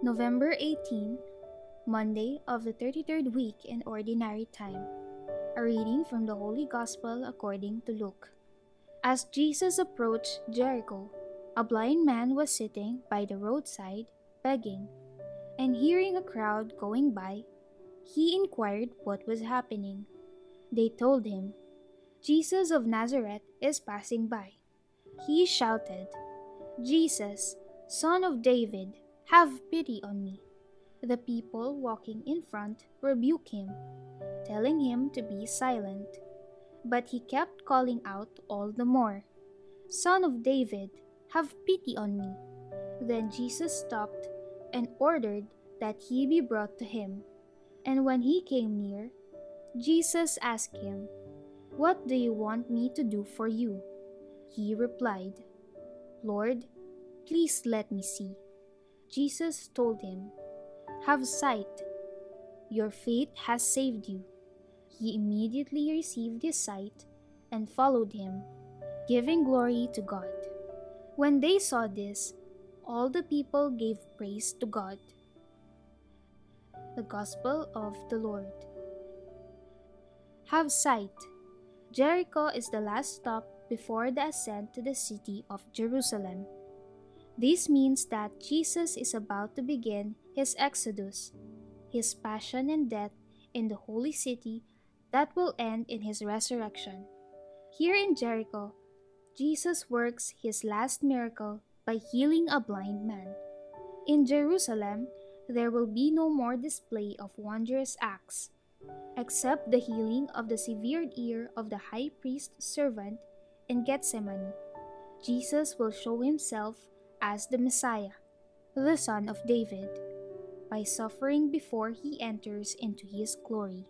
November 18, Monday of the 33rd week in Ordinary Time. A reading from the Holy Gospel according to Luke. As Jesus approached Jericho, a blind man was sitting by the roadside begging, and hearing a crowd going by, he inquired what was happening. They told him, "Jesus of Nazareth is passing by." He shouted, "Jesus, Son of David, have pity on me." The people walking in front rebuked him, telling him to be silent. But he kept calling out all the more, "Son of David, have pity on me." Then Jesus stopped and ordered that he be brought to him. And when he came near, Jesus asked him, "What do you want me to do for you?" He replied, "Lord, please let me see." Jesus told him, "Have sight. Your faith has saved you." He immediately received his sight and followed him, giving glory to God. When they saw this, all the people gave praise to God. The Gospel of the Lord. Have sight. Jericho is the last stop before the ascent to the city of Jerusalem. This means that Jesus is about to begin his exodus, his passion and death in the holy city that will end in his resurrection. Here in Jericho, Jesus works his last miracle by healing a blind man. In Jerusalem, there will be no more display of wondrous acts, except the healing of the severed ear of the high priest's servant in Gethsemane. Jesus will show himself as the Messiah, the Son of David, by suffering before he enters into his glory.